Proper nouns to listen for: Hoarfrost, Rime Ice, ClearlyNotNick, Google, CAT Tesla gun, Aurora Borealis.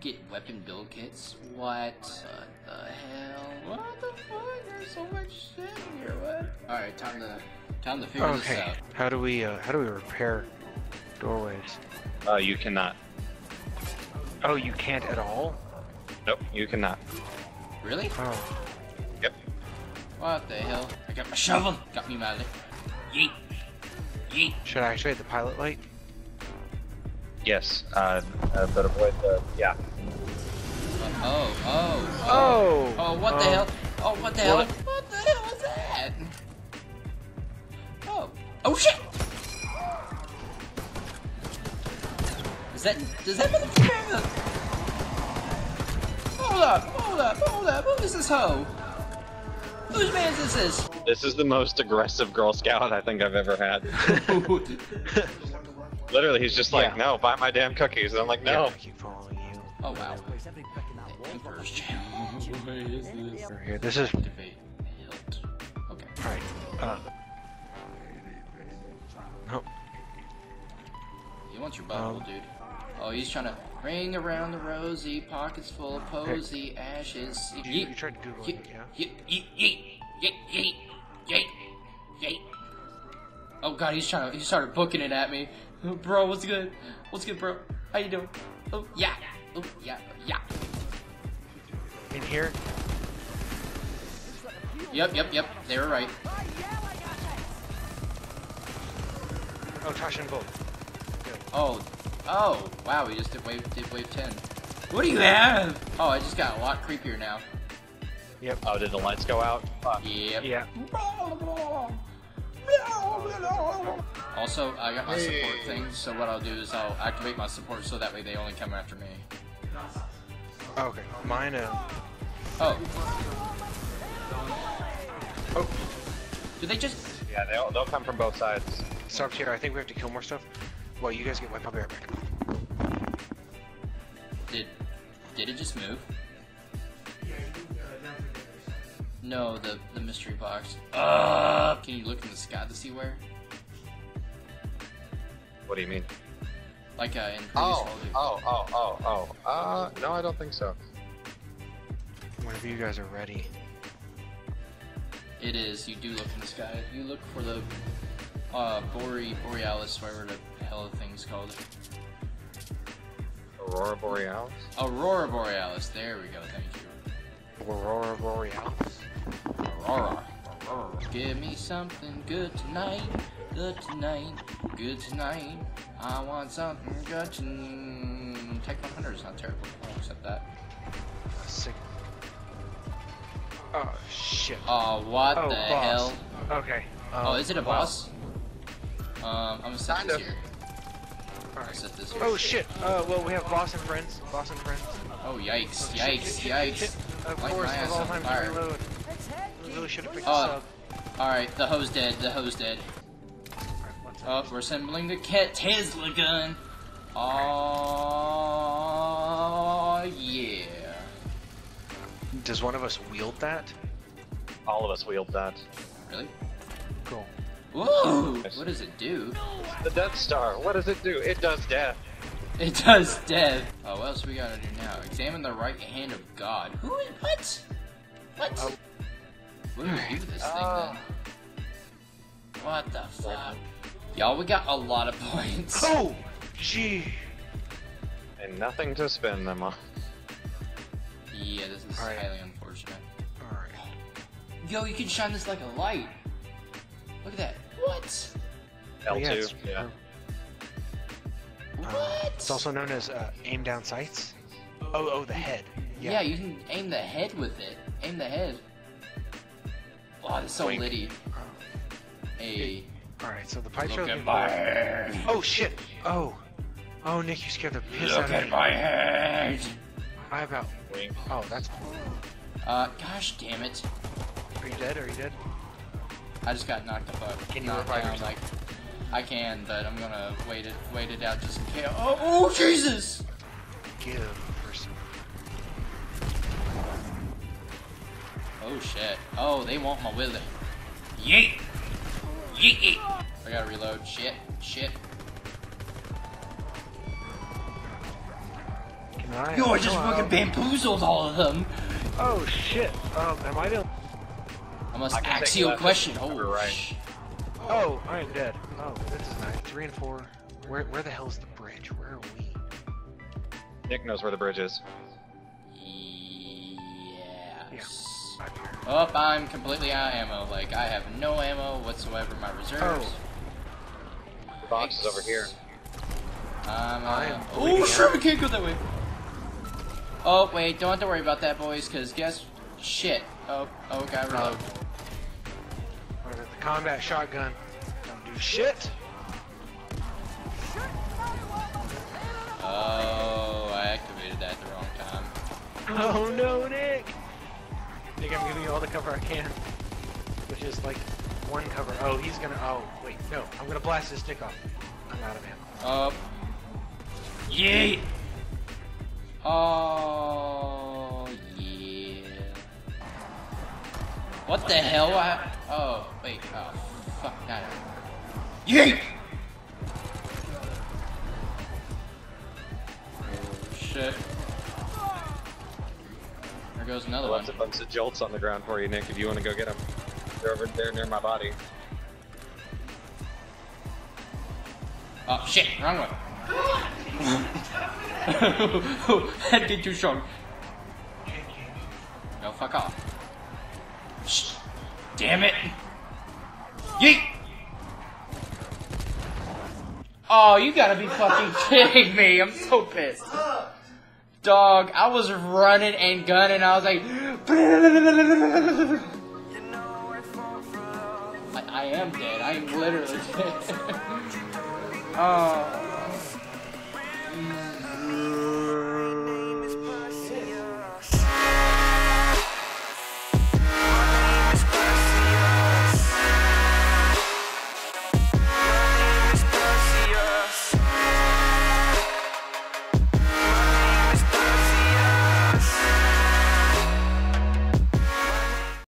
Get weapon build kits. What the hell? What the fuck? There's so much shit in here. What? All right, time to figure this out. Okay. How do we repair doorways? You cannot. Oh, you can't at all? Nope, you cannot. Really? Oh. Yep. What the hell? I got my shovel. Got me my light. Yeet. Yeet. Should I actually hit the pilot light? Yes, but avoid the, yeah. Oh, what the hell? Oh, what the hell? What the hell was that? Oh. Oh, shit! Does that motherfucker have a... Hold up, who is this hoe? Whose man is this? This is the most aggressive Girl Scout I think I've ever had. Literally, he's just like, no, buy my damn cookies. And I'm like, no. Yeah, you. Oh, wow. What is this? We're here. This is... Okay. Alright. Nope. He wants your bubble, dude. Oh, he's trying to ring around the rosy, pockets full of posy, ashes. You tried to Google it, yeah? Yeet. Oh god, he started booking it at me. Oh, bro, what's good? What's good, bro? How you doing? Oh, yeah. Oh, yeah. Yeah. In here? Yep. They were right. Oh, trash and bolt. Oh, wow, we just did wave 10. What do you have? Oh, I just got a lot creepier now. Yep. Oh, did the lights go out? Fuck. Yep. Yeah. Also, I got my support thing, so what I'll do is I'll activate my support so that way they only come after me. Okay, mine Oh. Do they just... Yeah, they'll come from both sides. Stop here, I think we have to kill more stuff. Well, you guys get wiped out right back. Did it just move? No, the mystery box. Can you look in the sky to see where? What do you mean? Like in previous no, I don't think so. Whenever you guys are ready. It is. You do look in the sky. You look for the Borealis, whatever the hell the thing's called. Aurora Borealis? Aurora Borealis. There we go. Thank you. Aurora Borealis. Aurora. Give me something good tonight. Good tonight. I want something good tonight. Tech 100 is not terrible. I'll accept that. Sick. Oh, shit. Oh, what the hell? Okay. Oh, is it a boss? I'm gonna set this here. Alright. Set this here. Oh, shit. Well, we have boss and friends. Oh, yikes. Yikes. Of course, of all time to reload. We really should have picked this up. Alright, the hoe's dead. Oh, we're assembling the CAT Tesla gun. Oh yeah. Does one of us wield that? All of us wield that. Really? Cool. Whoa! What does it do? The Death Star. What does it do? It does death. Oh, what else we gotta do now? Examine the right hand of God. Who is what? What? Oh. What do we do with this thing then? What the fuck? Y'all, we got a lot of points. Oh, gee. And nothing to spend them on. Yeah, this is highly unfortunate. Alright. Yo, you can shine this like a light. Look at that. What? L2, yeah. What? It's also known as aim down sights. Oh, the head. Yeah, you can aim the head with it. Aim the head. Oh, that's so litty. Hey. Alright, so the pipes are looking my... Oh shit! Oh, Nick, you scared the piss out of me. Look at my head! I about... Oh, that's... gosh damn it. Are you dead? I just got knocked the fuck. Can you revive yourself? Like, I can, but I'm gonna wait it out just in case. Oh, Jesus! Get him, person. Oh shit. Oh, they want my willy. Yeet! I gotta reload. Shit. Can Right, yo, I just fucking bamboozled all of them. Oh shit. Am I doing? I must ask you a question. Holy shit. Oh, I am dead. Oh, this is nice. 3 and 4. Where the hell's the bridge? Where are we? Nick knows where the bridge is. Yes. Yeah. Oh, I'm completely out of ammo. Like, I have no ammo whatsoever. My reserves. Oh. The box is over here. Oh, sure, we can't go that way. Oh, wait, don't have to worry about that, boys, because guess... Shit. Oh, got reload. The combat shotgun. Don't do shit. Oh, I activated that at the wrong time. Oh, no, Nick. Nick, I'm giving you all the cover I can. Which is, like, one cover. Oh, he's gonna... Oh, wait, no. I'm gonna blast his dick off. I'm out of ammo. Yay! Oh, yeah. What the hell? Oh, wait. Oh, fuck. Got it. Yay! Oh, shit. There goes another one. There's a bunch of jolts on the ground for you, Nick, if you want to go get them. They're over there near my body. Oh, shit. Wrong one. That did too strong. No, fuck off. Shh. Damn it. Yeet! Oh, you gotta be fucking kidding me. I'm so pissed. Dog, I was running and gunning. I was like... I am dead. I am literally dead. Oh...